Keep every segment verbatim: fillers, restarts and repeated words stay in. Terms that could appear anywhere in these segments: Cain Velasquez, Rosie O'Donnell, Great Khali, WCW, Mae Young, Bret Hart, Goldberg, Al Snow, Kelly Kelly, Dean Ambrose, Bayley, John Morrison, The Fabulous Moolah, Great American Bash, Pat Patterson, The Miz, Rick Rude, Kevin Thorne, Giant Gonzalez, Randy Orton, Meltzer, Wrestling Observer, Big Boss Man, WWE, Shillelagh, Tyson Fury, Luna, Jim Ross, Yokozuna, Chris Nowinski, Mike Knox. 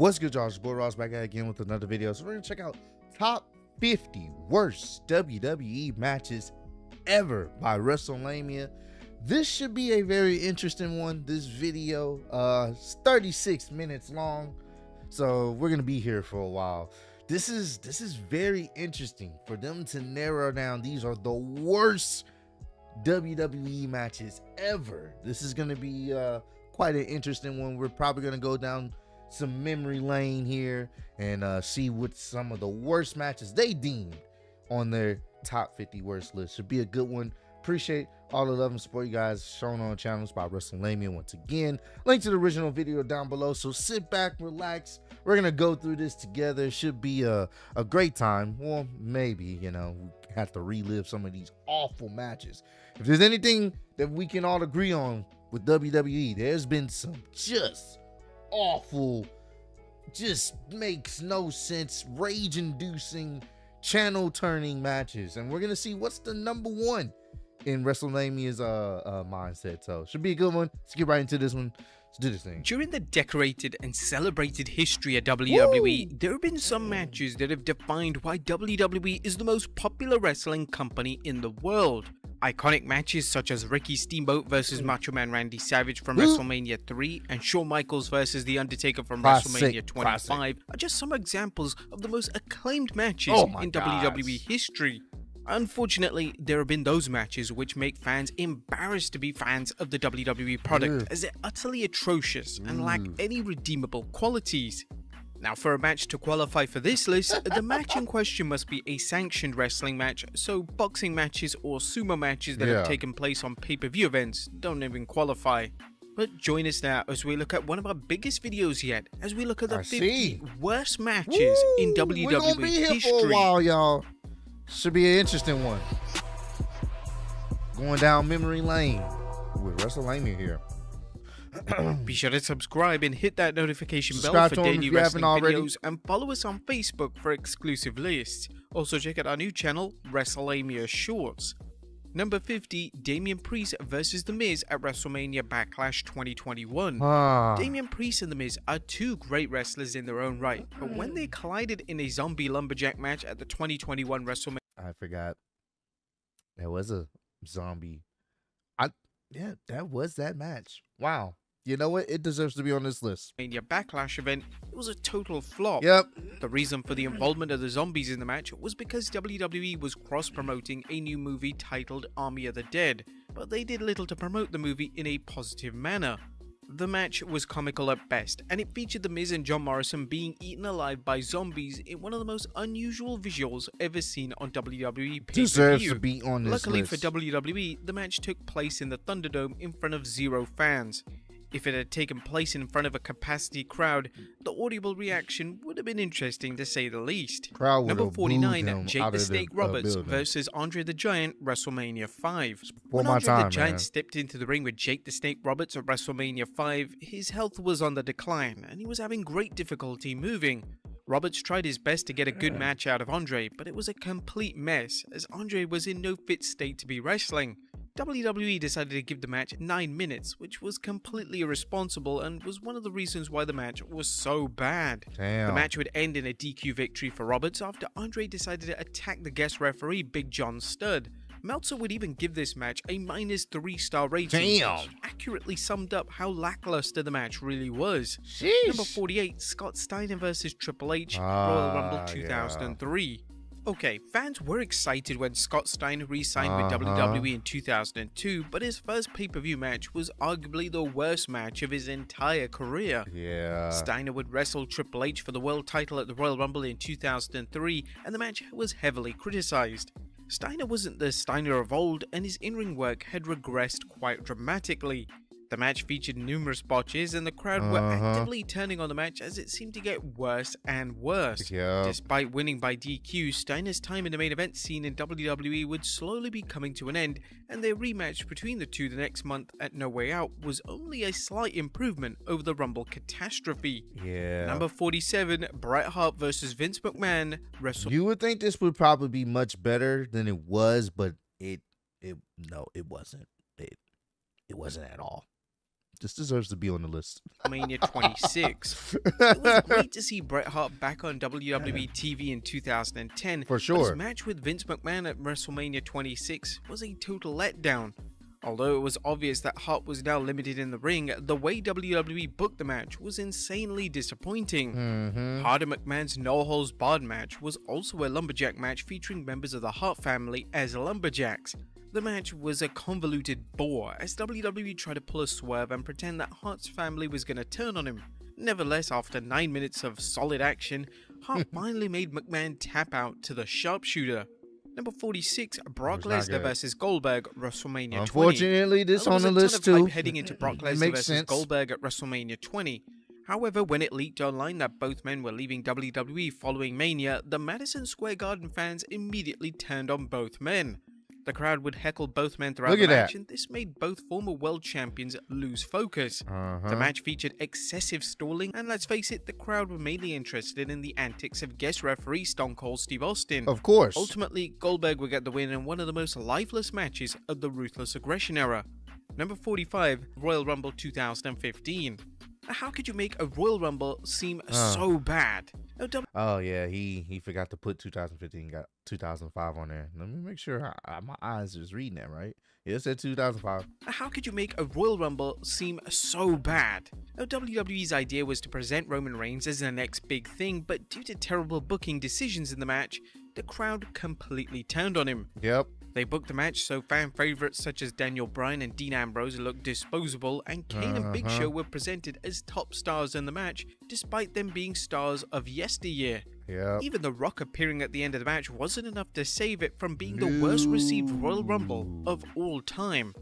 What's good, y'all? It's Boy Ross back at again with another video. So we're gonna check out top fifty worst W W E matches ever by WrestleMania. This should be a very interesting one. This video uh is thirty-six minutes long, so we're gonna be here for a while. This is this is very interesting for them to narrow down. These are the worst W W E matches ever. This is gonna be uh quite an interesting one. We're probably gonna go down some memory lane here and uh see what some of the worst matches they deemed on their top fifty worst list. Should be a good one. Appreciate all the love and support you guys shown on channels by WrestleMania. Once again, link to the original video down below, so sit back, relax, we're gonna go through this together. Should be a a great time. Well, maybe, you know, we have to relive some of these awful matches. If there's anything that we can all agree on with W W E, there's been some just awful, just makes no sense, rage inducing, channel turning matches, and we're gonna see what's the number one in WrestleMania's uh, uh mindset. So should be a good one. Let's get right into this one. Let's do this thing. During the decorated and celebrated history of W W E, Woo! There have been some matches that have defined why W W E is the most popular wrestling company in the world. Iconic matches such as Ricky Steamboat versus Macho Man Randy Savage from WrestleMania three and Shawn Michaels versus The Undertaker from classic, WrestleMania twenty-five classic. Are just some examples of the most acclaimed matches oh in gosh. W W E history. Unfortunately, there have been those matches which make fans embarrassed to be fans of the W W E product, Ew. As they're utterly atrocious and mm. lack any redeemable qualities. Now, for a match to qualify for this list, the match in question must be a sanctioned wrestling match, so boxing matches or sumo matches that yeah. have taken place on pay-per-view events don't even qualify. But join us now as we look at one of our biggest videos yet, as we look at the I fifty see. Worst matches Woo! In W W E we're gonna be here history. For a while, y'all. Should be an interesting one. Going down memory lane with WrestleMania here. Be sure to subscribe and hit that notification subscribe bell for daily wrestling videos, and follow us on Facebook for exclusive lists. Also check out our new channel, WrestleMania Shorts. Number fifty, Damian Priest versus The Miz at WrestleMania Backlash twenty twenty-one. Ah. Damian Priest and The Miz are two great wrestlers in their own right, but when they collided in a zombie lumberjack match at the twenty twenty-one WrestleMania... I forgot. That was a zombie. I Yeah, that was that match. Wow. You know what? It deserves to be on this list. WrestleMania Backlash event, it was a total flop. Yep. The reason for the involvement of the zombies in the match was because W W E was cross-promoting a new movie titled Army of the Dead, but they did little to promote the movie in a positive manner. The match was comical at best, and it featured The Miz and John Morrison being eaten alive by zombies in one of the most unusual visuals ever seen on W W E pay-per-view. Deserves to be on this Luckily list. For W W E, the match took place in the Thunderdome in front of zero fans. If it had taken place in front of a capacity crowd, the audible reaction would have been interesting to say the least. Crowd Number forty-nine, Jake the Snake Roberts uh, versus Andre the Giant, WrestleMania five. When Andre time, the Giant man. stepped into the ring with Jake the Snake Roberts at WrestleMania five, his health was on the decline and he was having great difficulty moving. Roberts tried his best to get a good match out of Andre, but it was a complete mess as Andre was in no fit state to be wrestling. W W E decided to give the match nine minutes, which was completely irresponsible and was one of the reasons why the match was so bad. Damn. The match would end in a D Q victory for Roberts after Andre decided to attack the guest referee, Big John Studd. Meltzer would even give this match a minus three star rating, Damn. Which accurately summed up how lackluster the match really was. Sheesh. Number forty-eight, Scott Steiner versus Triple H, uh, Royal Rumble two thousand three. Yeah. Okay, fans were excited when Scott Steiner re-signed uh-huh. with W W E in two thousand two, but his first pay-per-view match was arguably the worst match of his entire career. Yeah. Steiner would wrestle Triple H for the world title at the Royal Rumble in two thousand three, and the match was heavily criticized. Steiner wasn't the Steiner of old, and his in-ring work had regressed quite dramatically. The match featured numerous botches, and the crowd uh-huh. were actively turning on the match as it seemed to get worse and worse. Yep. Despite winning by D Q, Steiner's time in the main event scene in W W E would slowly be coming to an end, and their rematch between the two the next month at No Way Out was only a slight improvement over the Rumble catastrophe. Yeah. Number forty-seven, Bret Hart versus Vince McMahon. Wrestle you would think this would probably be much better than it was, but it, it no, it wasn't. It, it wasn't at all. This deserves to be on the list. WrestleMania twenty-six. It was great to see Bret Hart back on W W E T V in two thousand ten. For sure. His match with Vince McMahon at WrestleMania twenty-six was a total letdown. Although it was obvious that Hart was now limited in the ring, the way W W E booked the match was insanely disappointing. Mm-hmm. Hart and McMahon's no-holds-barred match was also a lumberjack match featuring members of the Hart family as lumberjacks. The match was a convoluted bore as W W E tried to pull a swerve and pretend that Hart's family was going to turn on him. Nevertheless, after nine minutes of solid action, Hart finally made McMahon tap out to the sharpshooter. Number forty-six, Brock Lesnar versus Goldberg, WrestleMania Unfortunately, twenty. Unfortunately, this on the list too. Heading into Brock Lesnar versus sense. Goldberg at WrestleMania twenty. However, when it leaked online that both men were leaving W W E following Mania, the Madison Square Garden fans immediately turned on both men. The crowd would heckle both men throughout the match, that. and this made both former world champions lose focus. Uh-huh. The match featured excessive stalling, and let's face it, the crowd were mainly interested in the antics of guest referee Stone Cold Steve Austin. Of course. Ultimately, Goldberg would get the win in one of the most lifeless matches of the Ruthless Aggression era. Number forty-five, Royal Rumble two thousand fifteen. How could you make a Royal Rumble seem uh. so bad? Oh yeah, he he forgot to put two thousand fifteen, got two thousand five on there. Let me make sure I, I, my eyes is reading that right. Yeah, it said two thousand five. How could you make a Royal Rumble seem so bad? Now, W W E's idea was to present Roman Reigns as the next big thing, but due to terrible booking decisions in the match, the crowd completely turned on him. Yep. They booked the match so fan favorites such as Daniel Bryan and Dean Ambrose looked disposable, and Kane uh-huh. and Big Show were presented as top stars in the match, despite them being stars of yesteryear. Yep. Even The Rock appearing at the end of the match wasn't enough to save it from being no. the worst received Royal Rumble of all time.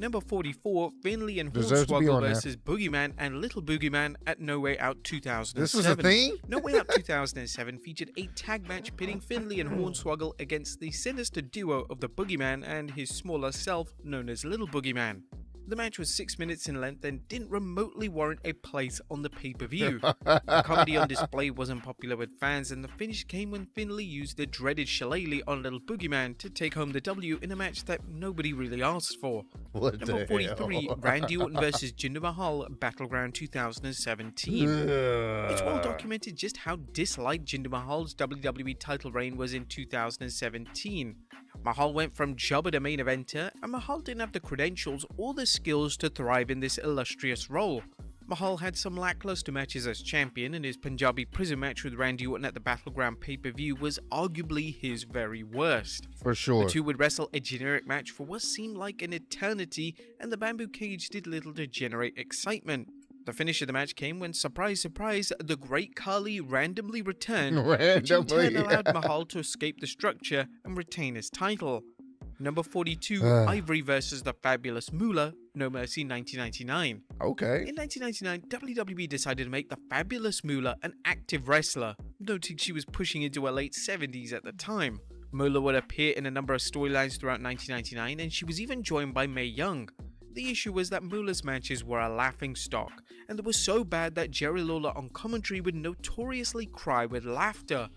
Number forty-four, Finlay and Hornswoggle versus there. Boogeyman and Little Boogeyman at No Way Out two thousand seven. This was a thing? No Way Out two thousand seven featured a tag match pitting Finlay and Hornswoggle against the sinister duo of the Boogeyman and his smaller self known as Little Boogeyman. The match was six minutes in length and didn't remotely warrant a place on the pay-per-view. The comedy on display wasn't popular with fans, and the finish came when Finlay used the dreaded shillelagh on Little Boogeyman to take home the W in a match that nobody really asked for. What Number forty-three, hell? Randy Orton versus Jinder Mahal, Battleground two thousand seventeen. It's well documented just how disliked Jinder Mahal's W W E title reign was in two thousand seventeen. Mahal went from jobber to main eventer, and Mahal didn't have the credentials or the skills to thrive in this illustrious role. Mahal had some lackluster matches as champion, and his Punjabi prison match with Randy Orton at the Battleground pay-per-view was arguably his very worst. For sure. The two would wrestle a generic match for what seemed like an eternity, and the bamboo cage did little to generate excitement. The finish of the match came when, surprise, surprise, the Great Khali randomly returned, randomly. which in turn allowed Mahal to escape the structure and retain his title. Number forty-two, uh. Ivory versus The Fabulous Moolah, No Mercy nineteen ninety-nine. Okay. In nineteen ninety-nine, W W E decided to make The Fabulous Moolah an active wrestler, noting she was pushing into her late seventies at the time. Moolah would appear in a number of storylines throughout nineteen ninety-nine, and she was even joined by Mae Young. The issue was that Moolah's matches were a laughingstock, and they were so bad that Jerry Lawler on commentary would notoriously cry with laughter.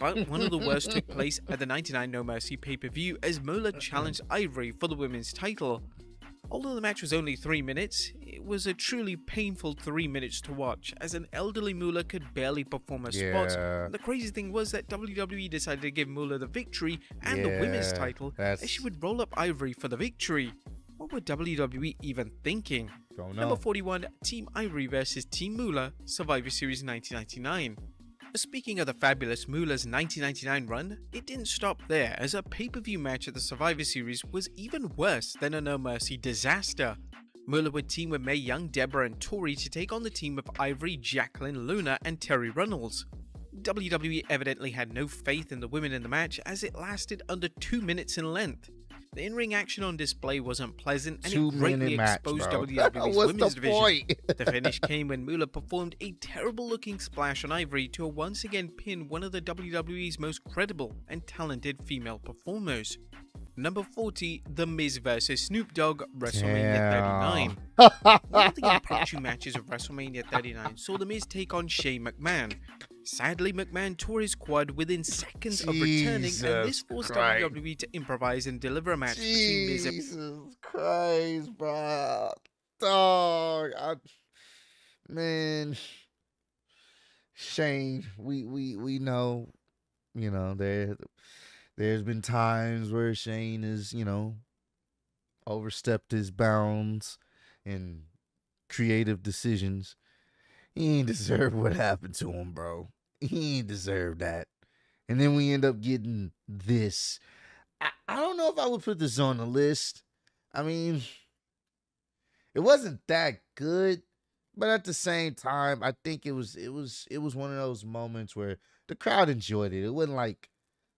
But one of the worst took place at the ninety-nine No Mercy pay-per-view as Moolah challenged Ivory for the women's title. Although the match was only three minutes, it was a truly painful three minutes to watch, as an elderly Moolah could barely perform her yeah. spots. The crazy thing was that W W E decided to give Moolah the victory and yeah, the women's title, that's... as she would roll up Ivory for the victory. What were W W E even thinking? Don't know. Number forty-one, Team Ivory versus Team Moolah, Survivor Series nineteen ninety-nine. Speaking of The Fabulous Moolah's nineteen ninety-nine run, it didn't stop there, as a pay-per-view match at the Survivor Series was even worse than a No Mercy disaster. Moolah would team with Mae Young, Deborah, and Tori to take on the team of Ivory, Jacqueline, Luna, and Terry Runnels. W W E evidently had no faith in the women in the match, as it lasted under two minutes in length. The in-ring action on display wasn't pleasant, and Too it greatly exposed match, W W E's women's the division. The finish came when Moolah performed a terrible-looking splash on Ivory to once again pin one of the W W E's most credible and talented female performers. Number forty, The Miz versus Snoop Dogg, WrestleMania yeah. thirty-nine. One of the impromptu matches of WrestleMania thirty-nine saw The Miz take on Shane McMahon. Sadly, McMahon tore his quad within seconds Jesus of returning, and this forced Christ. W W E to improvise and deliver a match Jesus between Miz and... Jesus Christ, bro. dog. I, man, Shane, we we we know, you know, there there's been times where Shane is, you know, overstepped his bounds in creative decisions. He ain't deserve what happened to him, bro. He ain't deserve that. And then we end up getting this. I, I don't know if I would put this on the list. I mean, it wasn't that good, but at the same time, I think it was it was it was one of those moments where the crowd enjoyed it. It wasn't like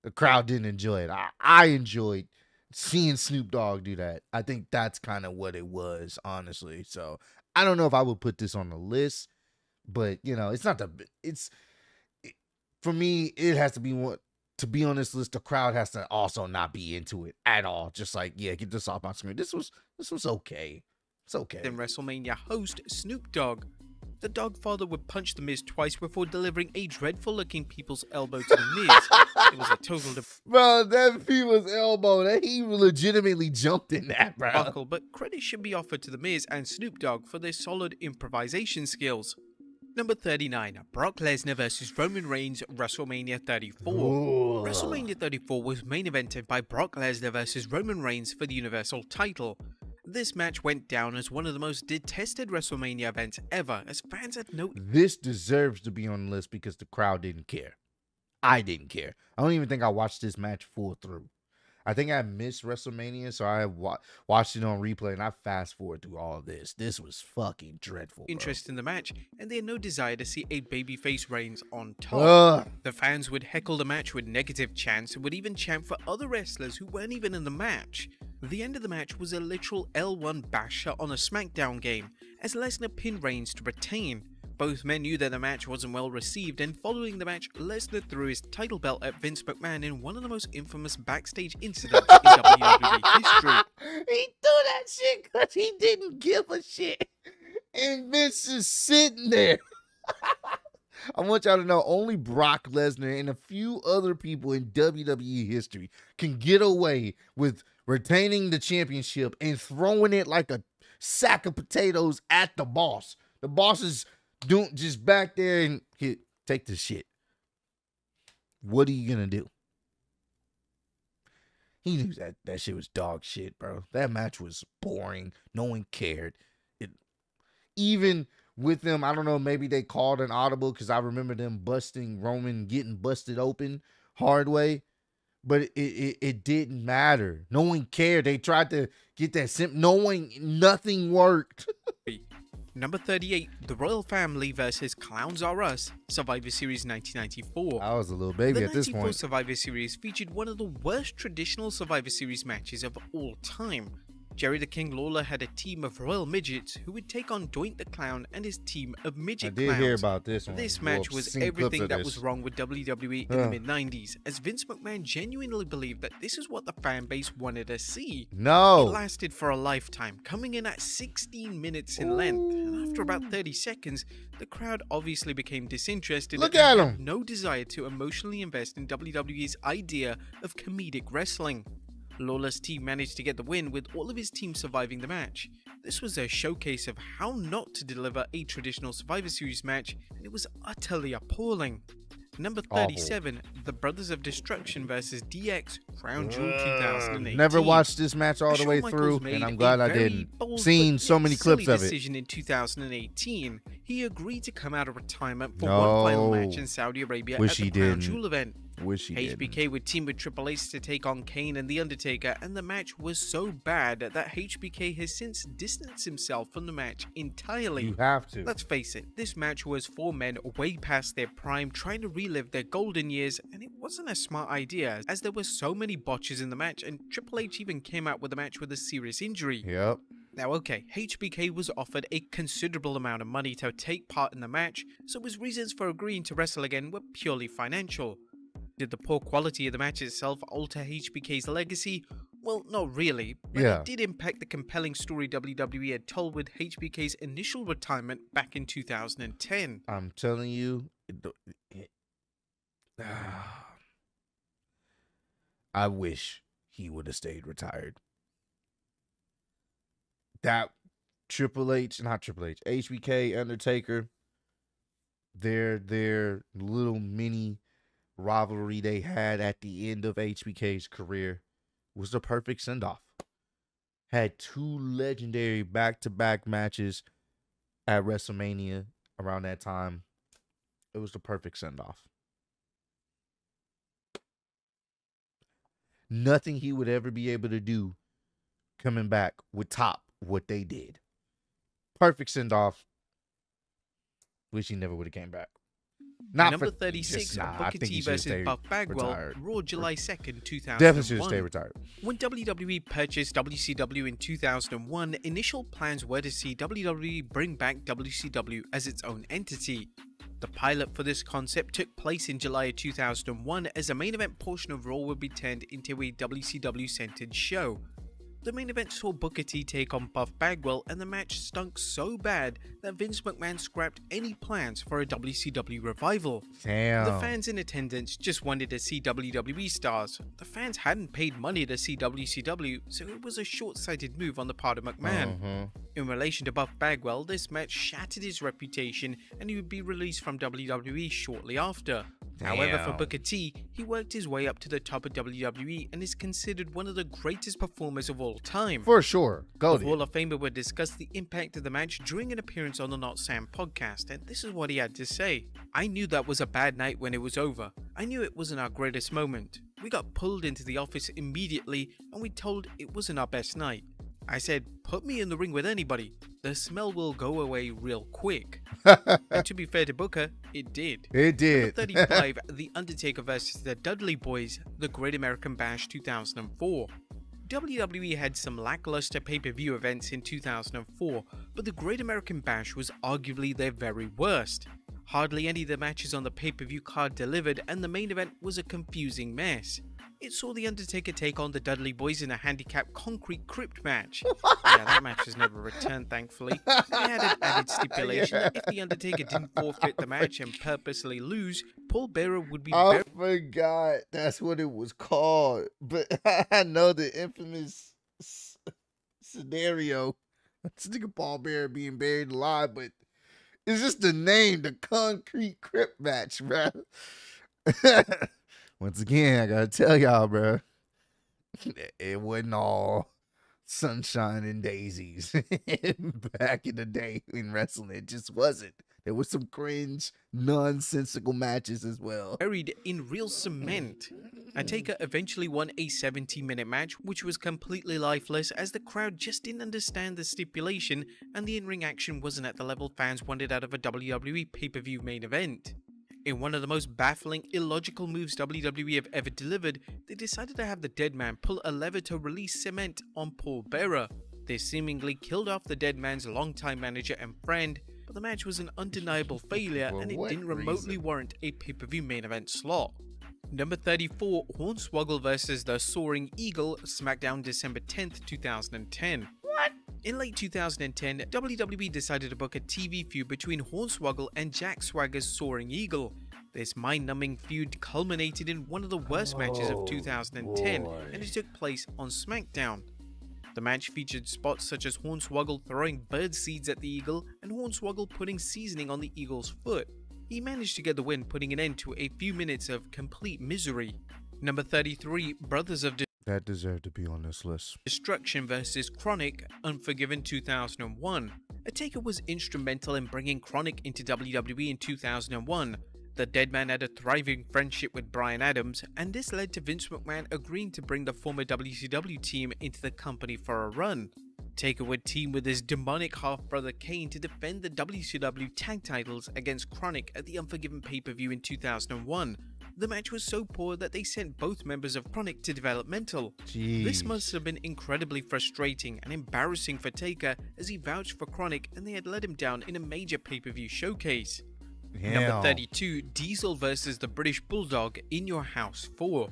the crowd didn't enjoy it. I, I enjoyed seeing Snoop Dogg do that. I think that's kind of what it was, honestly. So I don't know if I would put this on the list, but you know, it's not the it's it, for me. It has to be one. To be on this list, the crowd has to also not be into it at all. Just like, yeah, get this off my screen. This was this was okay. It's okay. Then WrestleMania host Snoop Dogg. The Dogfather would punch The Miz twice before delivering a dreadful-looking people's elbow to The Miz. It was a total... Bro, that people's elbow, that he legitimately jumped in that, bro. Buckle, but credit should be offered to The Miz and Snoop Dogg for their solid improvisation skills. Number thirty-nine, Brock Lesnar versus Roman Reigns, WrestleMania thirty-four. Ooh. WrestleMania thirty-four was main evented by Brock Lesnar versus Roman Reigns for the Universal title. This match went down as one of the most detested WrestleMania events ever, as fans had no... This deserves to be on the list because the crowd didn't care. I didn't care. I don't even think I watched this match full through. I think I missed WrestleMania, so I wa watched it on replay, and I fast-forward through all this. This was fucking dreadful, bro. Interest in the match, and they had no desire to see a babyface Reigns on top. Ugh. The fans would heckle the match with negative chants and would even chant for other wrestlers who weren't even in the match. The end of the match was a literal L one basher on a SmackDown game, as Lesnar pinned Reigns to retain. Both men knew that the match wasn't well received, and following the match, Lesnar threw his title belt at Vince McMahon in one of the most infamous backstage incidents in W W E history. He threw that shit because he didn't give a shit. And Vince is sitting there. I want y'all to know only Brock Lesnar and a few other people in W W E history can get away with retaining the championship and throwing it like a sack of potatoes at the boss. The boss is... Don't just back there and hit, take this shit. What are you gonna do? He knew that that shit was dog shit, bro. That match was boring. No one cared. It, even with them, I don't know. Maybe they called an audible because I remember them busting Roman, getting busted open hard way. But it, it it didn't matter. No one cared. They tried to get that simp. No one, nothing worked. Number thirty-eight, The Royal Family versus Clowns R Us, Survivor Series nineteen ninety-four. I was a little baby at this point. The ninety-four Survivor Series featured one of the worst traditional Survivor Series matches of all time. Jerry the King Lawler had a team of Royal Midgets who would take on Doink the Clown and his team of Midget Clowns. I did clowns. hear about this one. This match well, was everything that was wrong with W W E in uh. the mid nineties, as Vince McMahon genuinely believed that this is what the fan base wanted to see. No! It lasted for a lifetime, coming in at sixteen minutes in Ooh. length, and after about thirty seconds, the crowd obviously became disinterested Look and at had no desire to emotionally invest in W W E's idea of comedic wrestling. Lawler's team managed to get the win, with all of his team surviving the match. This was a showcase of how not to deliver a traditional Survivor Series match, and it was utterly appalling. Number thirty-seven, Awful. The Brothers of Destruction versus D X, Crown Jewel two thousand eighteen. Never watched this match all the Shawn way Michaels through, and I'm glad I didn't. Bold, Seen so many clips of decision it. In two thousand eighteen, he agreed to come out of retirement for no. one final match in Saudi Arabia Wish at the Crown didn't. Jewel event. Wish he H B K didn't. Would team with Triple H to take on Kane and The Undertaker, and the match was so bad that H B K has since distanced himself from the match entirely. You have to. Let's face it, this match was four men way past their prime trying to relive their golden years, and it wasn't a smart idea as there were so many botches in the match, and Triple H even came out with the match with a serious injury. Yep. Now, okay, H B K was offered a considerable amount of money to take part in the match, so his reasons for agreeing to wrestle again were purely financial. Did the poor quality of the match itself alter H B K's legacy? Well, not really, but yeah. it did impact the compelling story W W E had told with H B K's initial retirement back in two thousand ten. I'm telling you, it, it, uh, I wish he would have stayed retired. That Triple H, not Triple H, H B K, Undertaker, their their little mini rivalry they had at the end of H B K's career was the perfect send-off. Had two legendary back-to-back matches at WrestleMania around that time. It was the perfect send-off. Nothing he would ever be able to do coming back would top what they did. Perfect send-off. Wish he never would have came back. Not Number for, thirty-six, nah, Booker T versus Buff Bagwell, retired. Raw July second, two thousand one. Definitely should have stayed retired. When W W E purchased W C W in two thousand one, initial plans were to see W W E bring back W C W as its own entity. The pilot for this concept took place in July two thousand one as the main event portion of Raw would be turned into a W C W-centered show. The main event saw Booker T take on Buff Bagwell, and the match stunk so bad that Vince McMahon scrapped any plans for a W C W revival. Damn. The fans in attendance just wanted to see W W E stars. The fans hadn't paid money to see W C W, so it was a short-sighted move on the part of McMahon. Mm-hmm. In relation to Buff Bagwell, this match shattered his reputation and he would be released from W W E shortly after. Damn. However, for Booker T, he worked his way up to the top of W W E and is considered one of the greatest performers of all time. For sure. Go the Hall of Famer would discuss the impact of the match during an appearance on the Not Sam podcast, and this is what he had to say. I knew that was a bad night when it was over. I knew it wasn't our greatest moment. We got pulled into the office immediately and we told it wasn't our best night. I said, put me in the ring with anybody. The smell will go away real quick. And to be fair to Booker, it did. It did. Number thirty-five, The Undertaker versus the Dudley Boys, The Great American Bash two thousand four. W W E had some lackluster pay-per-view events in two thousand four, but the Great American Bash was arguably their very worst. Hardly any of the matches on the pay-per-view card delivered, and the main event was a confusing mess. It saw The Undertaker take on the Dudley Boys in a handicap concrete crypt match. Yeah, that match has never returned, thankfully. They had an added stipulation yeah. that if The Undertaker didn't forfeit the match and purposely lose, pallbearer would be buried. I forgot that's what it was called. But I know the infamous scenario. It's like a pallbearer being buried alive, but it's just the name, the concrete crypt match, bro. Once again, I gotta tell y'all, bro, it wasn't all sunshine and daisies back in the day in wrestling. It just wasn't. There was some cringe, nonsensical matches as well. Buried in real cement. Undertaker eventually won a seventy minute match, which was completely lifeless as the crowd just didn't understand the stipulation and the in-ring action wasn't at the level fans wanted out of a W W E pay-per-view main event. In one of the most baffling, illogical moves W W E have ever delivered, they decided to have the dead man pull a lever to release cement on pallbearer. They seemingly killed off the dead man's longtime manager and friend, but the match was an undeniable failure and it didn't remotely warrant a pay-per-view main event slot. Number thirty-four, Hornswoggle versus the Soaring Eagle, SmackDown December tenth, two thousand ten. What? In late two thousand ten, W W E decided to book a T V feud between Hornswoggle and Jack Swagger's Soaring Eagle. This mind-numbing feud culminated in one of the worst oh, matches of two thousand ten, boy. and it took place on SmackDown. The match featured spots such as Hornswoggle throwing bird seeds at the eagle and Hornswoggle putting seasoning on the eagle's foot. He managed to get the win, putting an end to a few minutes of complete misery. Number thirty-three, Brothers of That deserved to be on this list. Destruction versus Chronic, Unforgiven two thousand one. Undertaker was instrumental in bringing Chronic into W W E in two thousand one. The Deadman had a thriving friendship with Bryan Adams, and this led to Vince McMahon agreeing to bring the former W C W team into the company for a run. Taker would team with his demonic half-brother Kane to defend the W C W tag titles against Chronic at the Unforgiven pay-per-view in two thousand one. The match was so poor that they sent both members of Chronic to developmental. Jeez. This must have been incredibly frustrating and embarrassing for Taker, as he vouched for Chronic and they had let him down in a major pay-per-view showcase. Damn. Number thirty-two, Diesel versus the British Bulldog, In Your House four.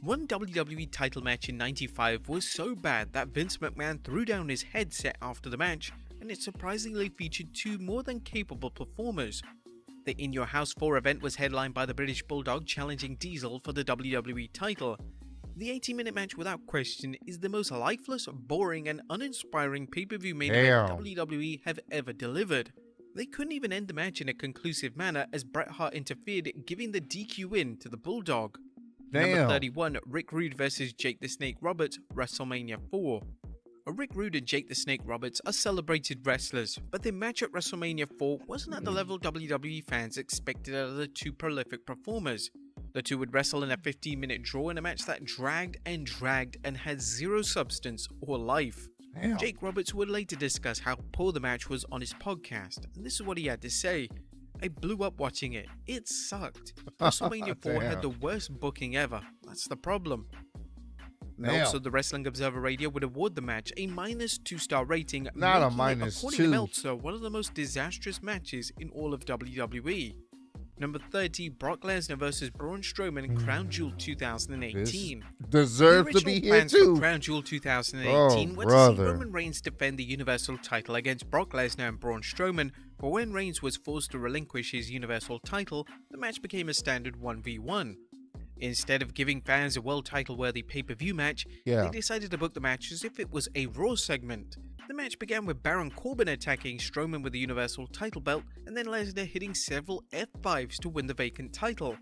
One W W E title match in ninety-five was so bad that Vince McMahon threw down his headset after the match, and it surprisingly featured two more than capable performers. The In Your House four event was headlined by the British Bulldog challenging Diesel for the W W E title. The eighty minute match without question is the most lifeless, boring and uninspiring pay-per-view main event W W E have ever delivered. They couldn't even end the match in a conclusive manner as Bret Hart interfered, giving the D Q win to the Bulldog. Damn. Number thirty-one, Rick Rude versus Jake the Snake Roberts, WrestleMania four. Rick Rude and Jake the Snake Roberts are celebrated wrestlers, but their match at WrestleMania four wasn't at the level W W E fans expected out of the two prolific performers. The two would wrestle in a fifteen minute draw in a match that dragged and dragged and had zero substance or life. Damn. Jake Roberts would later discuss how poor the match was on his podcast, and this is what he had to say. I blew up watching it. It sucked. WrestleMania four had the worst booking ever. That's the problem. Meltzer, the Wrestling Observer Radio, would award the match a minus two star rating. Not a minus two. According to Meltzer, one of the most disastrous matches in all of W W E. Number thirty, Brock Lesnar versus Braun Strowman, Crown Jewel two thousand eighteen. Deserved to be here too. The original plans for Crown Jewel two thousand eighteen were to see Roman Reigns defend the Universal title against Brock Lesnar and Braun Strowman, but when Reigns was forced to relinquish his Universal title, the match became a standard one v one. Instead of giving fans a world title worthy pay-per-view match, yeah. they decided to book the match as if it was a Raw segment. The match began with Baron Corbin attacking Strowman with the Universal title belt and then Lesnar hitting several F fives to win the vacant title.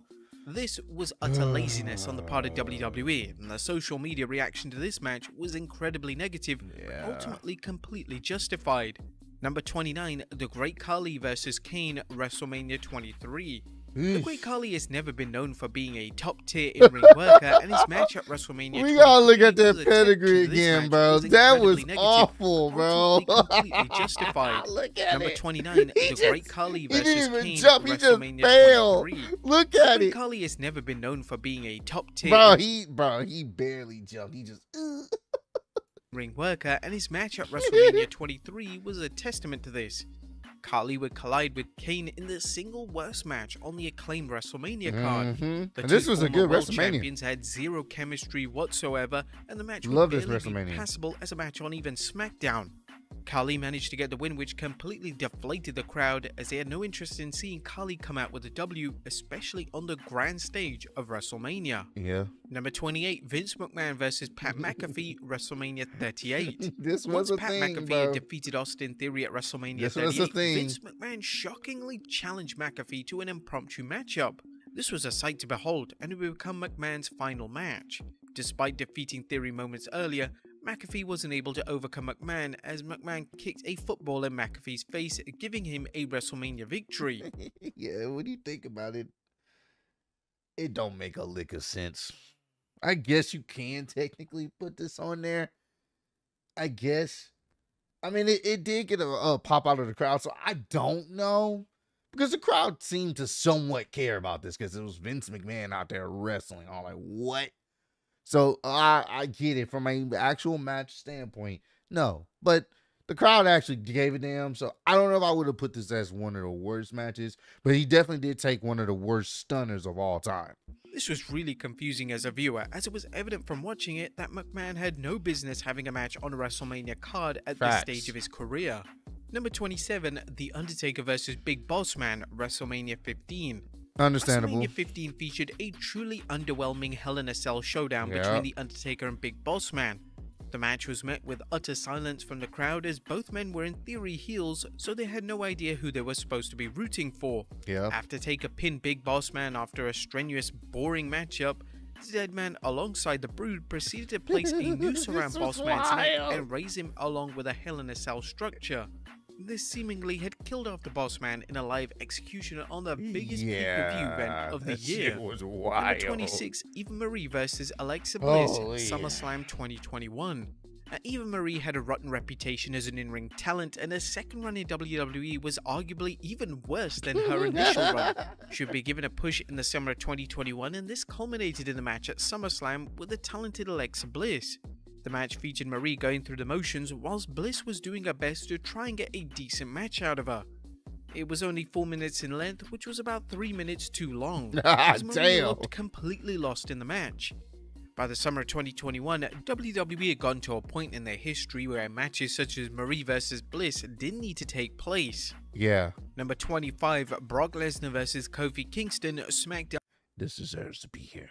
This was utter laziness on the part of W W E, and the social media reaction to this match was incredibly negative, yeah. but ultimately completely justified. Number twenty-nine, The Great Khali versus Kane, WrestleMania twenty-three. The Great Khali has never been known for being a top tier in-ring worker, and his match at WrestleMania. We gotta look at that pedigree again, bro. Was that was negative, awful, bro. Completely justified. Look at Number twenty-nine, it. The just, Great Khali versus Kane. He didn't even Kane jump. He just failed. Look at Great it. Khali has never been known for being a top tier. Bro, he bro, he barely jumped. He just. Uh. Ring worker, and his match at WrestleMania twenty-three was a testament to this. Khali would collide with Kane in the single worst match on the acclaimed WrestleMania card. Mm-hmm. The and this was a good WrestleMania. Champions had zero chemistry whatsoever, and the match Love would barely be passable as a match on even SmackDown. Khali managed to get the win, which completely deflated the crowd as they had no interest in seeing Khali come out with a W, especially on the grand stage of WrestleMania. Yeah. Number twenty-eight, Vince McMahon versus Pat McAfee, WrestleMania thirty-eight. This was Once a Pat thing, McAfee bro. defeated Austin Theory at WrestleMania this thirty-eight. Vince McMahon shockingly challenged McAfee to an impromptu matchup. This was a sight to behold, and it would become McMahon's final match. Despite defeating Theory moments earlier, McAfee wasn't able to overcome McMahon as McMahon kicked a football in McAfee's face, giving him a WrestleMania victory. Yeah, when you think about it, it don't make a lick of sense. I guess you can technically put this on there. I guess. I mean, it, it did get a, a pop out of the crowd, so I don't know. Because the crowd seemed to somewhat care about this because it was Vince McMahon out there wrestling. I'm like, what? So uh, I, I get it from an actual match standpoint. No, but the crowd actually gave a damn. So I don't know if I would have put this as one of the worst matches, but he definitely did take one of the worst stunners of all time. This was really confusing as a viewer, as it was evident from watching it that McMahon had no business having a match on a WrestleMania card at Facts. this stage of his career. Number twenty-seven, The Undertaker versus Big Boss Man, WrestleMania fifteen. Understandable. WrestleMania fifteen featured a truly underwhelming Hell in a Cell showdown yep. between The Undertaker and Big Boss Man. The match was met with utter silence from the crowd as both men were in theory heels, so they had no idea who they were supposed to be rooting for. Yep. After Taker pinned Big Boss Man after a strenuous, boring matchup, the dead man alongside the Brood proceeded to place a noose around Boss Man's neck and raise him along with a Hell in a Cell structure. This seemingly had killed off the Boss Man in a live execution on the biggest yeah, pay-per-view event of the year. It was wild. Number twenty-six, Eva Marie versus Alexa Bliss, Holy SummerSlam twenty twenty-one. Now, Eva Marie had a rotten reputation as an in-ring talent, and her second run in W W E was arguably even worse than her initial run. She would be given a push in the summer of twenty twenty-one, and this culminated in the match at SummerSlam with the talented Alexa Bliss. The match featured Marie going through the motions whilst Bliss was doing her best to try and get a decent match out of her. It was only four minutes in length, which was about three minutes too long, as Marie looked completely lost in the match. By the summer of twenty twenty-one, W W E had gone to a point in their history where matches such as Marie versus Bliss didn't need to take place. Yeah. Number twenty-five, Brock Lesnar versus Kofi Kingston, SmackDown. This deserves to be here.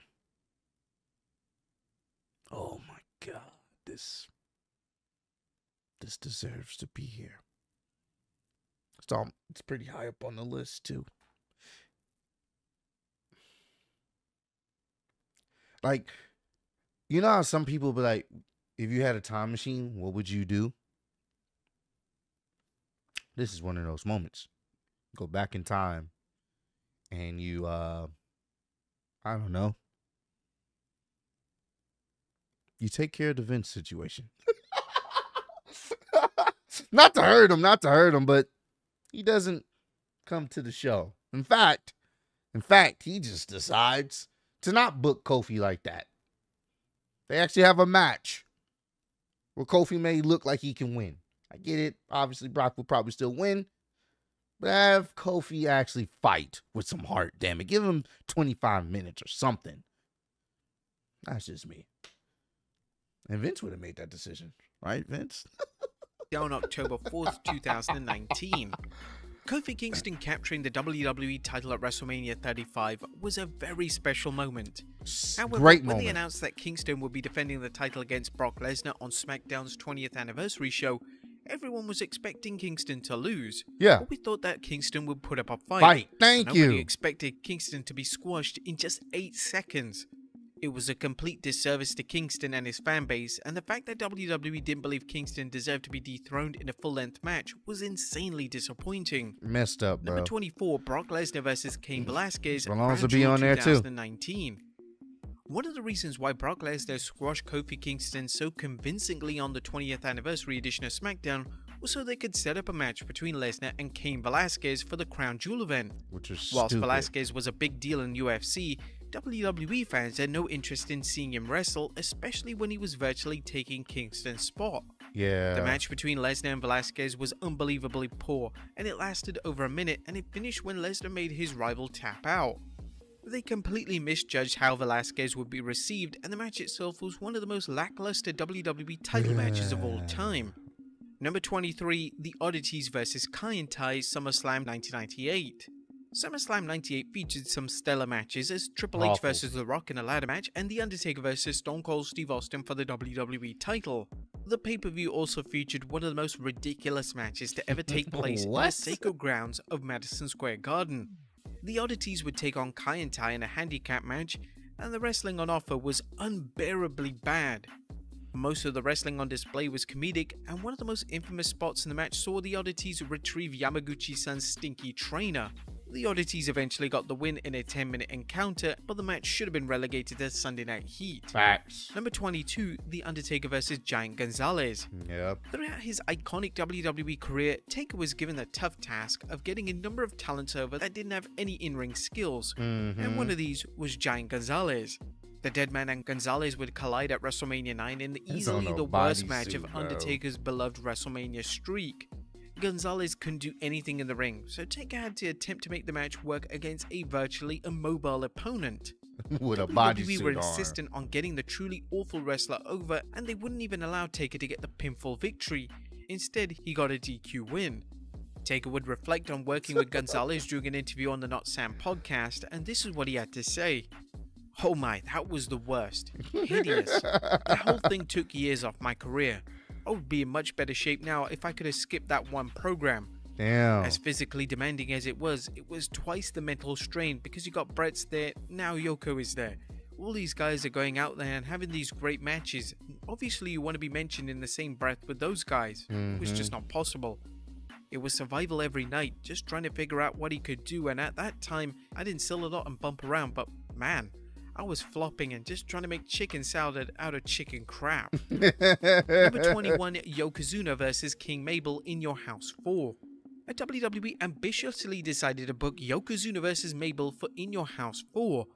Oh my God, this this deserves to be here. So it's pretty high up on the list too. Like, you know how some people be like, if you had a time machine, what would you do? This is one of those moments. Go back in time and you, uh, I don't know. You take care of the Vince situation. Not to hurt him, not to hurt him, but he doesn't come to the show. In fact, in fact, he just decides to not book Kofi like that. They actually have a match where Kofi may look like he can win. I get it. Obviously, Brock will probably still win. But have Kofi actually fight with some heart, damn it. Give him twenty-five minutes or something. That's just me. And Vince would have made that decision. Right, Vince? On October fourth, two thousand nineteen, Kofi Kingston capturing the W W E title at WrestleMania thirty-five was a very special moment. However, Great when moment. They announced that Kingston would be defending the title against Brock Lesnar on SmackDown's twentieth anniversary show, everyone was expecting Kingston to lose. Yeah. But we thought that Kingston would put up a fight. Fight. Thank Nobody you. Nobody expected Kingston to be squashed in just eight seconds. It was a complete disservice to Kingston and his fanbase, and the fact that W W E didn't believe Kingston deserved to be dethroned in a full-length match was insanely disappointing. Messed up, bro. Number twenty-four, Brock Lesnar versus Cain Velasquez. Belongs to be on there too. twenty nineteen. One of the reasons why Brock Lesnar squashed Kofi Kingston so convincingly on the twentieth anniversary edition of SmackDown was so they could set up a match between Lesnar and Cain Velasquez for the Crown Jewel event. Which is Whilst stupid. Velasquez was a big deal in U F C, W W E fans had no interest in seeing him wrestle, especially when he was virtually taking Kingston's spot. Yeah. The match between Lesnar and Velasquez was unbelievably poor, and it lasted over a minute, and it finished when Lesnar made his rival tap out. They completely misjudged how Velasquez would be received, and the match itself was one of the most lackluster W W E title yeah. matches of all time. Number twenty-three, The Oddities versus Kai and Tai, SummerSlam nineteen ninety-eight. SummerSlam ninety-eight featured some stellar matches as Triple H Awful. versus The Rock in a ladder match and The Undertaker versus Stone Cold Steve Austin for the W W E title. The pay-per-view also featured one of the most ridiculous matches to ever take place in the sacred grounds of Madison Square Garden. The Oddities would take on Kai and Tai in a handicap match, and the wrestling on offer was unbearably bad. Most of the wrestling on display was comedic, and one of the most infamous spots in the match saw the Oddities retrieve Yamaguchi-san's stinky trainer. The Oddities eventually got the win in a ten minute encounter, but the match should have been relegated to Sunday Night Heat. Facts. Number twenty-two, The Undertaker versus Giant Gonzalez. Yep. Throughout his iconic W W E career, Taker was given the tough task of getting a number of talents over that didn't have any in-ring skills, mm-hmm. and one of these was Giant Gonzalez. The Deadman and Gonzalez would collide at WrestleMania nine in easily the worst match of Undertaker's beloved WrestleMania streak. Gonzalez couldn't do anything in the ring, so Taker had to attempt to make the match work against a virtually immobile opponent. With a bodysuit on. W W E were insistent on getting the truly awful wrestler over, and they wouldn't even allow Taker to get the pinfall victory. Instead, he got a D Q win. Taker would reflect on working with Gonzalez during an interview on the Not Sam podcast, and this is what he had to say. Oh my, that was the worst. Hideous. The whole thing took years off my career. I would be in much better shape now if I could have skipped that one program. Damn. As physically demanding as it was, it was twice the mental strain because you got Brett's there, now Yoko is there. All these guys are going out there and having these great matches. Obviously, you want to be mentioned in the same breath with those guys. Mm-hmm. It was just not possible. It was survival every night, just trying to figure out what he could do. And at that time, I didn't sell a lot and bump around, but man, I was flopping and just trying to make chicken salad out of chicken crap. Number twenty-one, Yokozuna versus King Mabel in Your House four. At W W E ambitiously decided to book Yokozuna versus Mabel for In Your House four.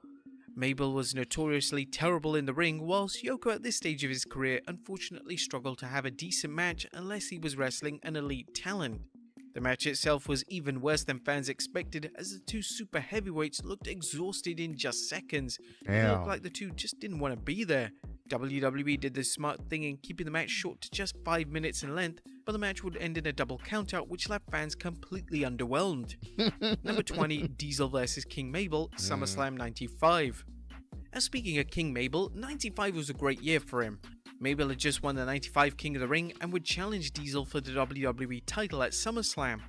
Mabel was notoriously terrible in the ring, whilst Yoko at this stage of his career unfortunately struggled to have a decent match unless he was wrestling an elite talent. The match itself was even worse than fans expected, as the two super heavyweights looked exhausted in just seconds. It looked like the two just didn't want to be there. W W E did the smart thing in keeping the match short to just five minutes in length, but the match would end in a double countout, which left fans completely underwhelmed. Number twenty, Diesel versus King Mabel, SummerSlam ninety-five. And speaking of King Mabel, ninety-five was a great year for him. Mabel had just won the ninety-five King of the Ring and would challenge Diesel for the W W E title at SummerSlam.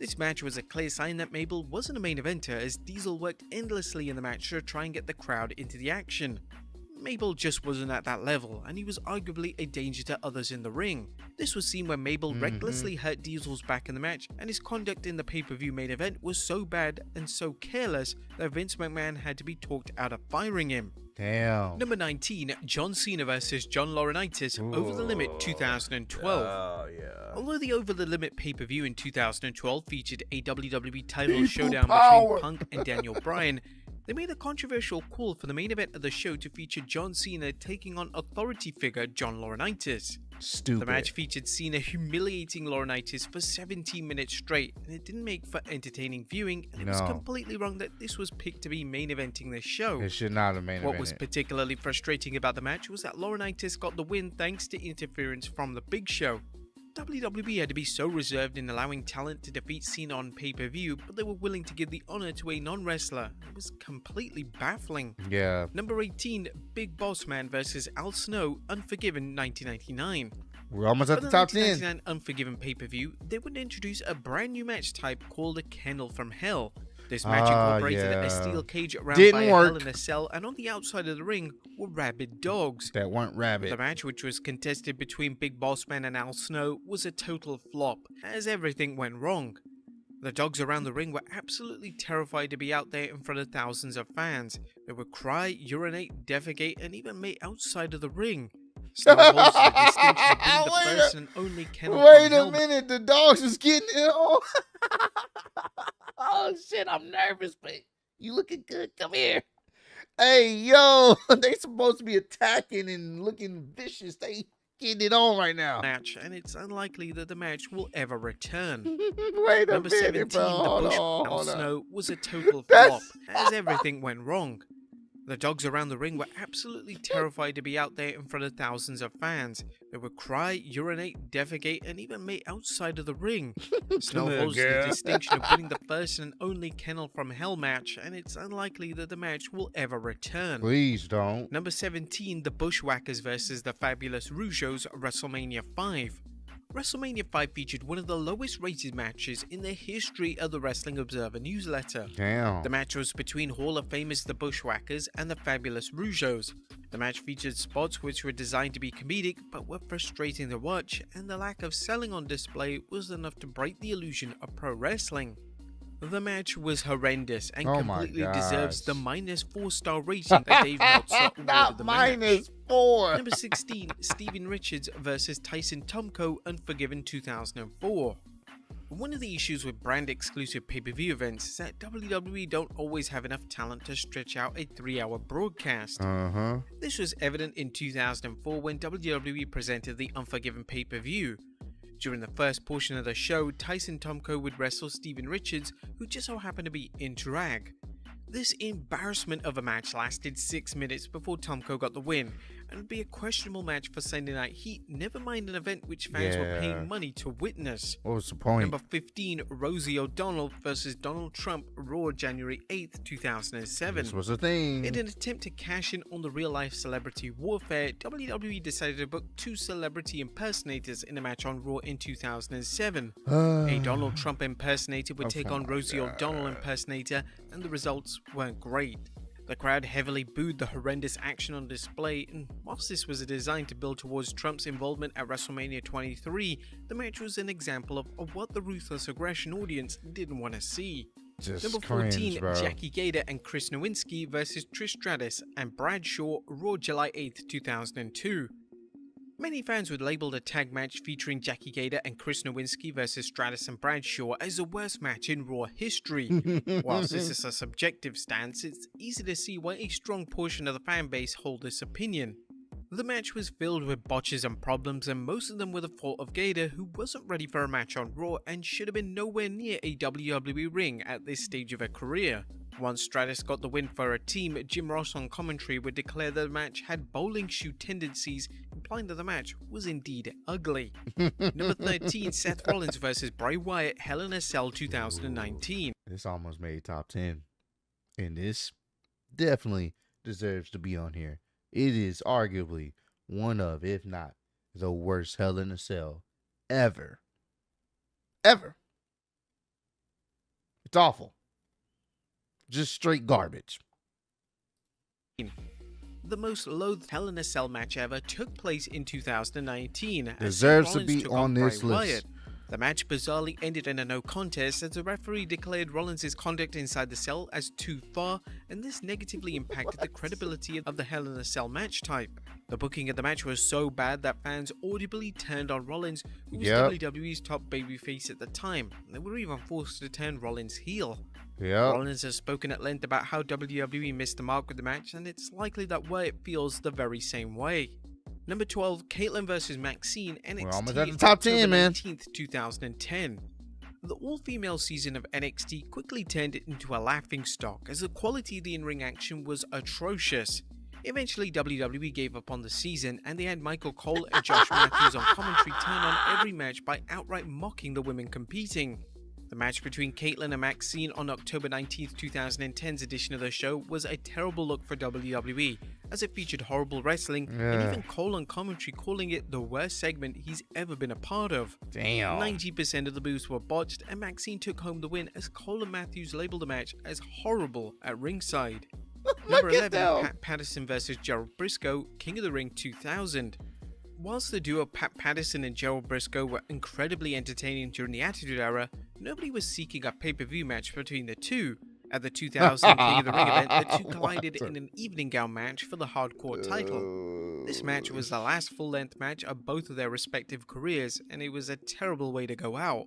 This match was a clear sign that Mabel wasn't a main eventer, as Diesel worked endlessly in the match to try and get the crowd into the action. Mabel just wasn't at that level, and he was arguably a danger to others in the ring. This was seen when Mabel mm-hmm. recklessly hurt Diesel's back in the match, and his conduct in the pay-per-view main event was so bad and so careless that Vince McMahon had to be talked out of firing him. Damn. Number nineteen, John Cena versus John Laurinaitis, Ooh, Over the Limit two thousand twelve. Oh, yeah. Although the Over the Limit pay-per-view in two thousand twelve featured a W W E title People showdown power. between Punk and Daniel Bryan, they made a controversial call for the main event of the show to feature John Cena taking on authority figure John Laurinaitis. Stupid. The match featured Cena humiliating Laurinaitis for seventeen minutes straight, and it didn't make for entertaining viewing, and no. it was completely wrong that this was picked to be main eventing this show. It should not have main evented. What was particularly frustrating about the match was that Laurinaitis got the win thanks to interference from the Big Show. W W E had to be so reserved in allowing talent to defeat Cena on pay-per-view, but they were willing to give the honor to a non-wrestler. It was completely baffling. Yeah. Number eighteen, Big Boss Man versus Al Snow, Unforgiven nineteen ninety-nine. We're almost at the top ten. For the nineteen ninety-nine Unforgiven pay-per-view, they would introduce a brand new match type called a Kennel from Hell. This match incorporated uh, yeah. a steel cage around Didn't by work. a hell in a cell, and on the outside of the ring were rabid dogs. That weren't rabid. The match, which was contested between Big Boss Man and Al Snow, was a total flop, as everything went wrong. The dogs around the ring were absolutely terrified to be out there in front of thousands of fans. They would cry, urinate, defecate, and even mate outside of the ring. Stone Cold to the distinction of being the first and only Kennel Wait a minute, the dogs was getting ill. Oh shit, I'm nervous, but you looking good. Come here. Hey, yo, they supposed to be attacking and looking vicious. They getting it on right now. Match, and it's unlikely that the match will ever return. Wait Number a minute, seventeen, bro. Hold the Bush on, hold Snow on. was a total flop, as everything went wrong. The dogs around the ring were absolutely terrified to be out there in front of thousands of fans. They would cry, urinate, defecate, and even mate outside of the ring. Snow holds the distinction of winning the first and only Kennel from Hell match, and it's unlikely that the match will ever return. Please don't. Number seventeen, the Bushwhackers versus the Fabulous Rougeaus, WrestleMania five. WrestleMania five featured one of the lowest rated matches in the history of the Wrestling Observer newsletter. Damn. The match was between Hall of Famers the Bushwhackers and the Fabulous Rougeaus. The match featured spots which were designed to be comedic but were frustrating to watch, and the lack of selling on display was enough to break the illusion of pro wrestling. The match was horrendous and oh completely deserves the minus four star rating that Dave Meltzer awarded the minus match. Four. Number sixteen, Steven Richards versus Tyson Tomko, Unforgiven two thousand four. One of the issues with brand exclusive pay-per-view events is that W W E don't always have enough talent to stretch out a three hour broadcast. Uh-huh. This was evident in two thousand four when W W E presented the Unforgiven pay-per-view. During the first portion of the show, Tyson Tomko would wrestle Steven Richards, who just so happened to be in drag. This embarrassment of a match lasted six minutes before Tomko got the win, and would be a questionable match for Sunday Night Heat, never mind an event which fans yeah. were paying money to witness. What was the point? Number fifteen, Rosie O'Donnell versus Donald Trump, Raw, January eighth two thousand seven. This was a thing. In an attempt to cash in on the real-life celebrity warfare, W W E decided to book two celebrity impersonators in a match on Raw in two thousand seven. Uh, a Donald Trump impersonator would oh take on Rosie God. O'Donnell impersonator, and the results weren't great. The crowd heavily booed the horrendous action on display, and whilst this was designed to build towards Trump's involvement at WrestleMania twenty-three, the match was an example of, of what the ruthless aggression audience didn't want to see. Just Number fourteen, cringe, Jackie Gator and Chris Nowinski versus Trish Stratus and Bradshaw, Raw, July eighth two thousand two. Many fans would label the tag match featuring Jackie Gator and Chris Nowinski versus Stratus and Bradshaw as the worst match in Raw history. Whilst this is a subjective stance, it's easy to see why a strong portion of the fan base hold this opinion. The match was filled with botches and problems, and most of them were the fault of Gator, who wasn't ready for a match on Raw and should have been nowhere near a W W E ring at this stage of her career. Once Stratus got the win for her team, Jim Ross on commentary would declare that the match had bowling shoe tendencies, implying that the match was indeed ugly. Number thirteen, Seth Rollins versus Bray Wyatt, Hell in a Cell two thousand nineteen. Ooh, this almost made top ten. And this definitely deserves to be on here. It is arguably one of, if not, the worst Hell in a Cell ever. Ever. It's awful. Just straight garbage. The most loathed Hell in a Cell match ever took place in two thousand nineteen. Deserves to be on this list. The match bizarrely ended in a no contest as the referee declared Rollins' conduct inside the cell as too far, and this negatively impacted the credibility of the Hell in a Cell match type. The booking of the match was so bad that fans audibly turned on Rollins, who was yep. W W E's top babyface at the time. They were even forced to turn Rollins heel. Yep. Rollins has spoken at length about how W W E missed the mark with the match, and it's likely that Wyatt feels the very same way. Number twelve, Caitlyn versus Maxine, N X T. We're almost at the top ten, man. nineteenth, two thousand ten. The all-female season of N X T quickly turned into a laughingstock as the quality of the in-ring action was atrocious. Eventually, W W E gave up on the season, and they had Michael Cole and Josh Matthews on commentary turn on every match by outright mocking the women competing. The match between Caitlyn and Maxine on October nineteenth, two thousand ten's edition of the show was a terrible look for W W E, as it featured horrible wrestling, yeah. and even Cole on commentary calling it the worst segment he's ever been a part of. Damn. ninety percent of the boos were botched, and Maxine took home the win as Cole and Matthews labeled the match as horrible at ringside. Number eleven, Pat Patterson versus Gerald Briscoe, King of the Ring two thousand. Whilst the duo Pat Patterson and Gerald Briscoe were incredibly entertaining during the Attitude Era, nobody was seeking a pay-per-view match between the two. At the two thousand King of the Ring event, the two collided in an evening gown match for the hardcore title. This match was the last full-length match of both of their respective careers, and it was a terrible way to go out.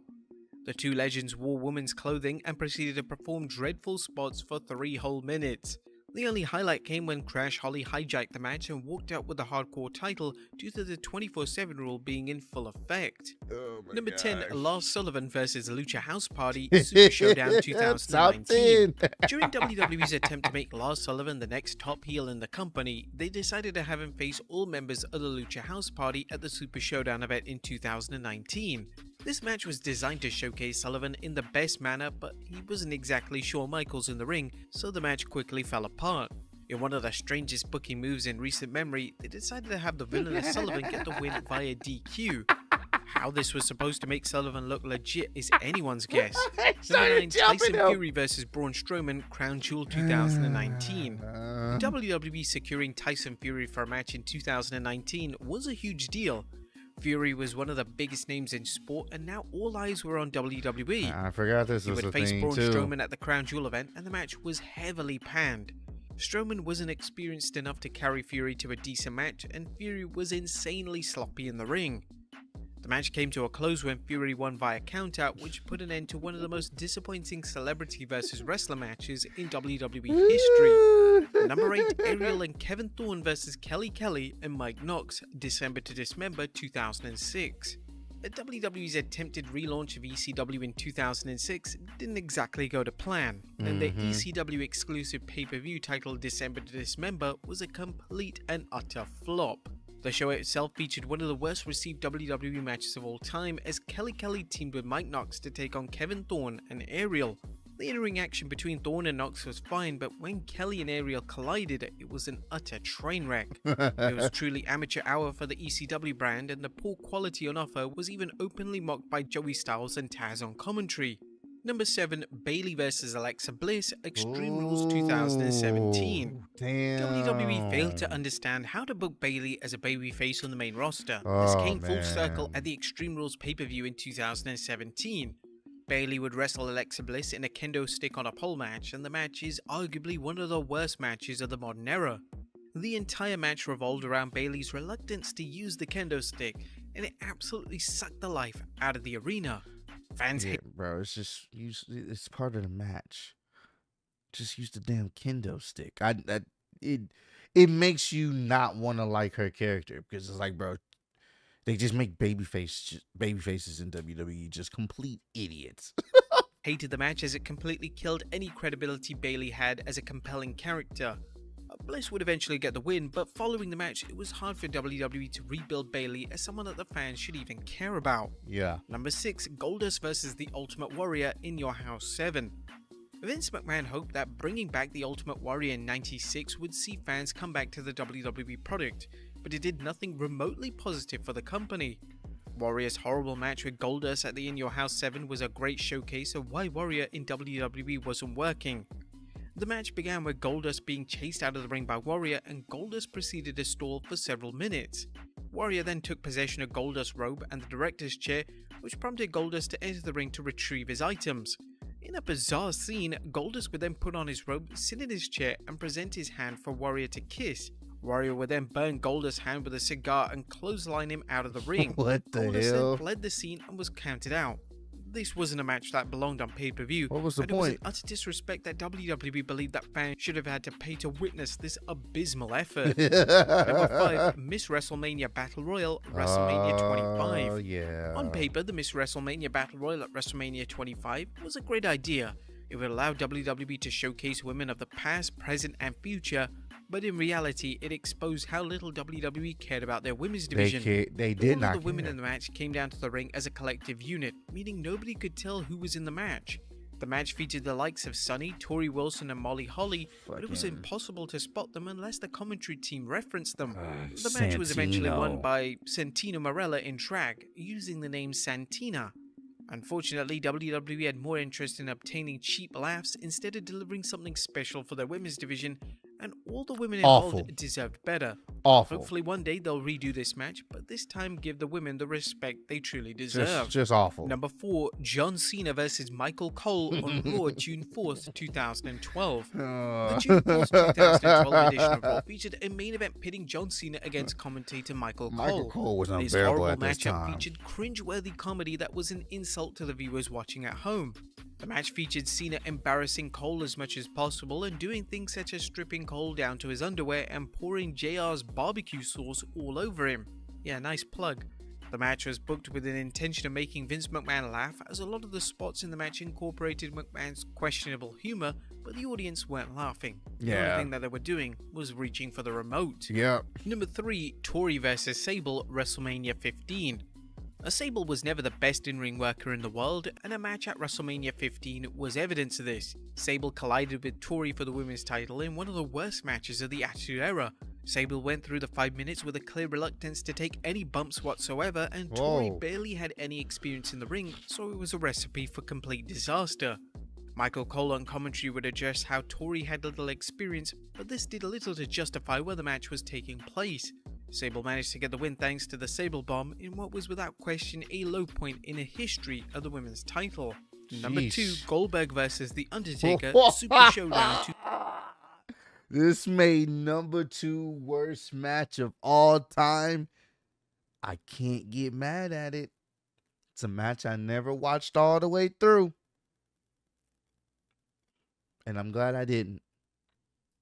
The two legends wore women's clothing and proceeded to perform dreadful spots for three whole minutes. The only highlight came when Crash Holly hijacked the match and walked out with the hardcore title due to the twenty-four seven rule being in full effect. Oh Number gosh. ten, Lars Sullivan versus Lucha House Party, Super Showdown two thousand nineteen. During W W E's attempt to make Lars Sullivan the next top heel in the company, they decided to have him face all members of the Lucha House Party at the Super Showdown event in two thousand nineteen. This match was designed to showcase Sullivan in the best manner, but he wasn't exactly Shawn Michaels in the ring, so the match quickly fell apart. In one of the strangest booking moves in recent memory, they decided to have the villainous Sullivan get the win via D Q. How this was supposed to make Sullivan look legit is anyone's guess. Number nine, Tyson Fury versus Braun Strowman, Crown Jewel two thousand nineteen. Uh, W W E securing Tyson Fury for a match in two thousand nineteen was a huge deal. Fury was one of the biggest names in sport, and now all eyes were on W W E. I forgot this was a thing, too. He would face Braun Strowman at the Crown Jewel event, and the match was heavily panned. Strowman wasn't experienced enough to carry Fury to a decent match, and Fury was insanely sloppy in the ring. The match came to a close when Fury won via countout, which put an end to one of the most disappointing celebrity versus wrestler matches in W W E history. Number eight, Ariel and Kevin Thorne versus Kelly Kelly and Mike Knox, December to Dismember two thousand six. The W W E's attempted relaunch of E C W in two thousand six didn't exactly go to plan, and mm-hmm. their E C W exclusive pay-per-view titled December to Dismember was a complete and utter flop. The show itself featured one of the worst received W W E matches of all time as Kelly Kelly teamed with Mike Knox to take on Kevin Thorne and Ariel. The in-ring action between Thorne and Knox was fine, but when Kelly and Ariel collided, it was an utter train wreck. It was truly amateur hour for the E C W brand, and the poor quality on offer was even openly mocked by Joey Styles and Taz on commentary. Number seven, Bayley versus Alexa Bliss, Extreme Ooh, Rules two thousand seventeen. Damn. W W E failed to understand how to book Bayley as a babyface on the main roster, oh, as came man. full circle at the Extreme Rules pay-per-view in two thousand seventeen. Bayley would wrestle Alexa Bliss in a kendo stick on a pole match, and the match is arguably one of the worst matches of the modern era. The entire match revolved around Bayley's reluctance to use the kendo stick, and it absolutely sucked the life out of the arena. Fans yeah, hate bro. It's just use. It's part of the match. Just use the damn kendo stick. I, I it it makes you not want to like her character because it's like, bro, they just make baby face baby faces in W W E just complete idiots. Hated the match as it completely killed any credibility Bayley had as a compelling character. Bliss would eventually get the win, but following the match, it was hard for W W E to rebuild Bayley as someone that the fans should even care about. Yeah. Number six, Goldust versus The Ultimate Warrior in Your House seven. Vince McMahon hoped that bringing back the Ultimate Warrior in ninety-six would see fans come back to the W W E product, but it did nothing remotely positive for the company. Warrior's horrible match with Goldust at the In Your House seven was a great showcase of why Warrior in W W E wasn't working. The match began with Goldust being chased out of the ring by Warrior, and Goldust proceeded to stall for several minutes. Warrior then took possession of Goldust's robe and the director's chair, which prompted Goldust to enter the ring to retrieve his items. In a bizarre scene, Goldust would then put on his robe, sit in his chair and present his hand for Warrior to kiss. Warrior would then burn Goldust's hand with a cigar and clothesline him out of the ring. What the Goldust hell? Goldust then fled the scene and was counted out. This wasn't a match that belonged on pay-per-view. What was the and point? It was an utter disrespect that W W E believed that fans should have had to pay to witness this abysmal effort. Number five. Miss WrestleMania Battle Royal, WrestleMania uh, twenty-five. Yeah. On paper, the Miss WrestleMania Battle Royal at WrestleMania twenty-five was a great idea. It would allow W W E to showcase women of the past, present, and future, but in reality, it exposed how little W W E cared about their women's division. They, they did All not. All of the women care. in the match came down to the ring as a collective unit, meaning nobody could tell who was in the match. The match featured the likes of Sunny, Tori Wilson, and Molly Holly, Fucking. but it was impossible to spot them unless the commentary team referenced them. Uh, the match Santino. was eventually won by Santino Marella in drag, using the name Santina. Unfortunately, W W E had more interest in obtaining cheap laughs instead of delivering something special for their women's division, and all the women involved Awful. deserved better. Awful. Hopefully one day they'll redo this match, but this time give the women the respect they truly deserve. Just, just awful. Number four, John Cena versus Michael Cole on Raw, June fourth, two thousand twelve. Uh. The June fourth, two thousand twelve edition of Raw featured a main event pitting John Cena against commentator Michael Cole. Michael Cole was unbearable at this time. This horrible matchup featured cringeworthy comedy that was an insult to the viewers watching at home. The match featured Cena embarrassing Cole as much as possible and doing things such as stripping Cole down to his underwear and pouring J R's barbecue sauce all over him. Yeah, nice plug. The match was booked with an intention of making Vince McMahon laugh, as a lot of the spots in the match incorporated McMahon's questionable humor, but the audience weren't laughing. Yeah. The only thing that they were doing was reaching for the remote. Yeah. Number three, Tori versus Sable, WrestleMania fifteen. A Sable was never the best in-ring worker in the world, and a match at WrestleMania fifteen was evidence of this. Sable collided with Tori for the women's title in one of the worst matches of the Attitude Era. Sable went through the five minutes with a clear reluctance to take any bumps whatsoever, and Tori Whoa. barely had any experience in the ring, so it was a recipe for complete disaster. Michael Cole on commentary would address how Tori had little experience, but this did little to justify where the match was taking place. Sable managed to get the win thanks to the Sable Bomb in what was without question a low point in the history of the women's title. Jeez. Number two, Goldberg versus The Undertaker, Super Showdown two. This made number two worst match of all time. I can't get mad at it. It's a match I never watched all the way through, and I'm glad I didn't.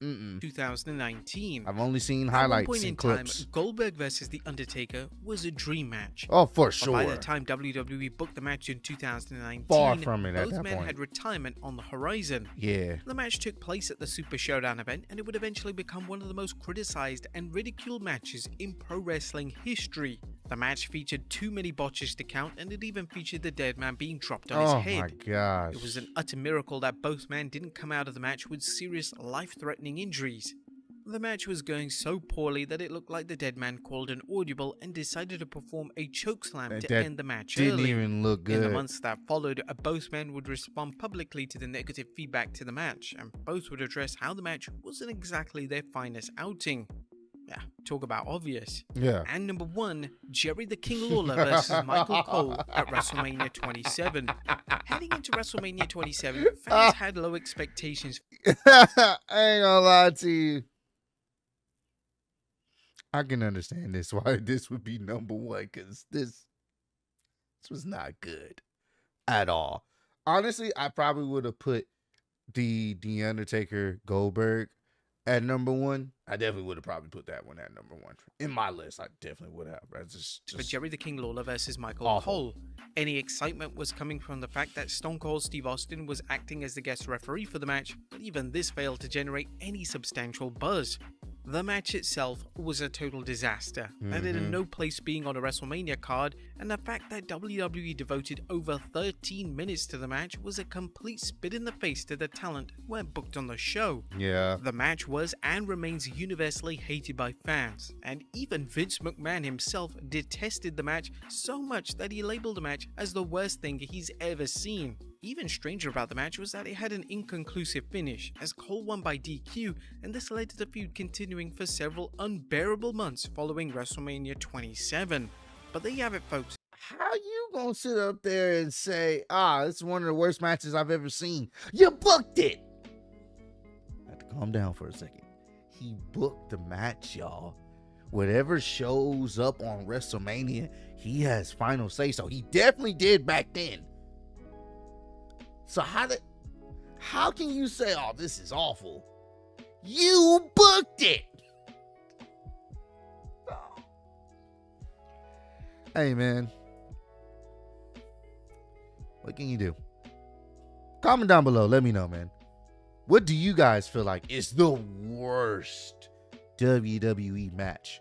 Mm-mm. two thousand nineteen. I've only seen highlights. At one point in time, Goldberg versus The Undertaker was a dream match. Oh, for sure. But by the time W W E booked the match in two thousand nineteen, Far from it both at that men point. had retirement on the horizon. Yeah. The match took place at the Super Showdown event, and it would eventually become one of the most criticized and ridiculed matches in pro wrestling history. The match featured too many botches to count, and it even featured the dead man being dropped on oh his head. Oh my gosh. It was an utter miracle that both men didn't come out of the match with serious life-threatening injuries. The match was going so poorly that it looked like the dead man called an audible and decided to perform a chokeslam that to that end the match didn't early. Even look good. In the months that followed, both men would respond publicly to the negative feedback to the match, and both would address how the match wasn't exactly their finest outing. Yeah, talk about obvious. Yeah. And number one, Jerry the King Lawler versus Michael Cole at WrestleMania twenty-seven. Heading into WrestleMania twenty-seven, fans had low expectations. I ain't gonna lie to you. I can understand this, why this would be number one, because this, this was not good at all. Honestly, I probably would have put the, the Undertaker Goldberg at number one. I definitely would have probably put that one at number one. In my list, I definitely would have. But just, just Jerry the King Lawler versus Michael awful. Cole. Any excitement was coming from the fact that Stone Cold Steve Austin was acting as the guest referee for the match, but even this failed to generate any substantial buzz. The match itself was a total disaster, mm-hmm. and it had no place being on a WrestleMania card, and the fact that W W E devoted over thirteen minutes to the match was a complete spit in the face to the talent when booked on the show. Yeah. The match was and remains universally hated by fans, and even Vince McMahon himself detested the match so much that he labeled the match as the worst thing he's ever seen. Even stranger about the match was that it had an inconclusive finish, as Cole won by D Q, and this led to the feud continuing for several unbearable months following WrestleMania twenty-seven. But there you have it, folks. How you gonna sit up there and say, ah, it's one of the worst matches I've ever seen? You booked it! I have to calm down for a second. He booked the match, y'all. Whatever shows up on WrestleMania, he has final say, so he definitely did back then. So how did, how can you say, oh, this is awful? You booked it. Oh. Hey, man. What can you do? Comment down below. Let me know, man. What do you guys feel like is the worst W W E match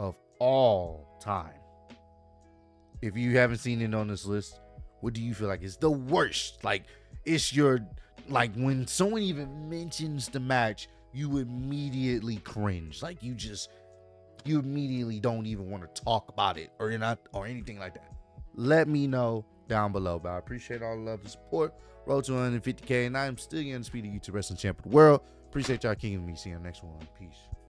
of all time? If you haven't seen it on this list, what do you feel like is the worst? Like, it's your, like, when someone even mentions the match, you immediately cringe. Like, you just, you immediately don't even want to talk about it or you're not, or anything like that. Let me know down below. But I appreciate all the love and support. Road to one hundred fifty K, and I'm still your undisputed YouTube wrestling champ of the world. Appreciate y'all kicking me. See you on the next one. Peace.